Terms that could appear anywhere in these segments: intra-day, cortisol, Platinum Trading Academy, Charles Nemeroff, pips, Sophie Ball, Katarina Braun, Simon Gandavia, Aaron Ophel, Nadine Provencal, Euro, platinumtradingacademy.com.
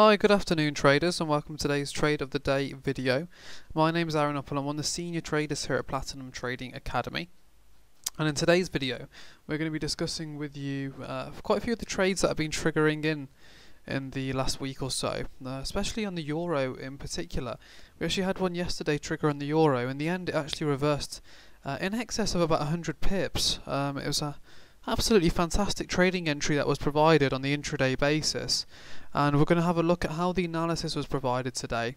Hi, good afternoon traders, and welcome to today's Trade of the Day video. My name is Aaron Ophel, I'm one of the senior traders here at Platinum Trading Academy. And in today's video, we're going to be discussing with you quite a few of the trades that have been triggering in the last week or so, especially on the Euro in particular. We actually had one yesterday trigger on the Euro. In the end, it actually reversed in excess of about 100 pips. It was a absolutely fantastic trading entry that was provided on the intraday basis, and we're going to have a look at how the analysis was provided today,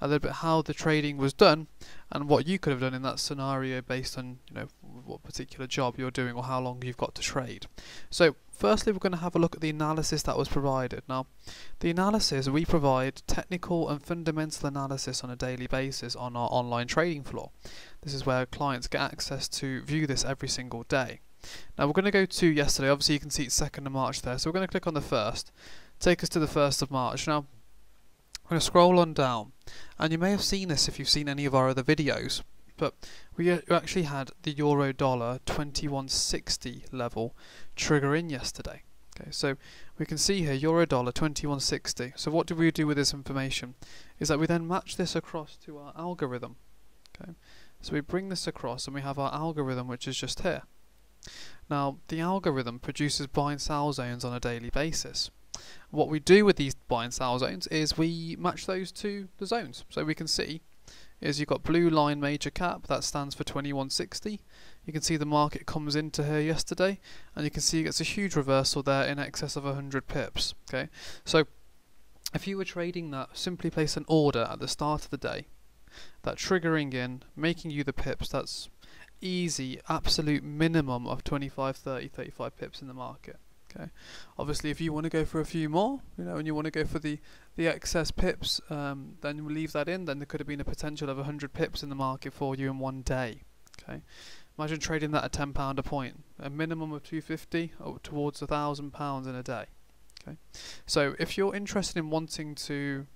a little bit how the trading was done and what you could have done in that scenario based on, you know, what particular job you're doing or how long you've got to trade. So firstly, we're going to have a look at the analysis that was provided. Now, the analysis, we provide technical and fundamental analysis on a daily basis on our online trading floor. This is where clients get access to view this every single day. Now we're going to go to yesterday. Obviously you can see it's 2nd of March there, so we're going to click on the 1st, take us to the 1st of March. Now I'm going to scroll on down, and you may have seen this if you've seen any of our other videos, but we actually had the euro dollar 2160 level trigger in yesterday. Okay, so we can see here euro dollar 2160. So what do we do with this information is that we then match this across to our algorithm. Okay, so we bring this across and we have our algorithm, which is just here. Now, the algorithm produces buy and sell zones on a daily basis. What we do with these buy and sell zones is we match those to the zones. So we can see is you've got blue line major cap, that stands for 2160. You can see the market comes into here yesterday, and you can see it's a huge reversal there in excess of 100 pips. Okay, so if you were trading that, simply place an order at the start of the day, that triggering in, making you the pips, that's easy, absolute minimum of 25, 30, 35 pips in the market. Okay, obviously if you want to go for a few more, you know, and you want to go for the excess pips, then we leave that in. Then there could have been a potential of 100 pips in the market for you in one day. Okay, imagine trading that at £10 a point, a minimum of 250 up towards £1,000 in a day. Okay, so if you're interested in wanting to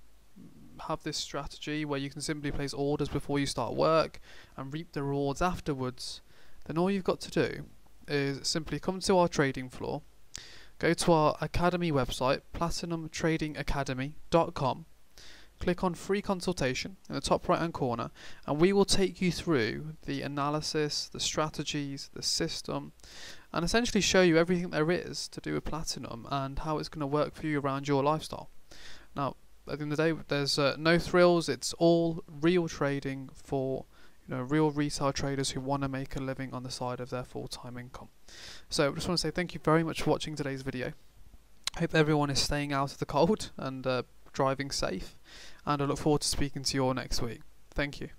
have this strategy where you can simply place orders before you start work and reap the rewards afterwards, then all you've got to do is simply come to our trading floor, go to our academy website, platinumtradingacademy.com, click on free consultation in the top right hand corner, and we will take you through the analysis, the strategies, the system, and essentially show you everything there is to do with platinum and how it's going to work for you around your lifestyle. Now, at the end of the day, there's no thrills. It's all real trading for, you know, real retail traders who want to make a living on the side of their full-time income. So I just want to say thank you very much for watching today's video. I hope everyone is staying out of the cold and driving safe, and I look forward to speaking to you all next week. Thank you.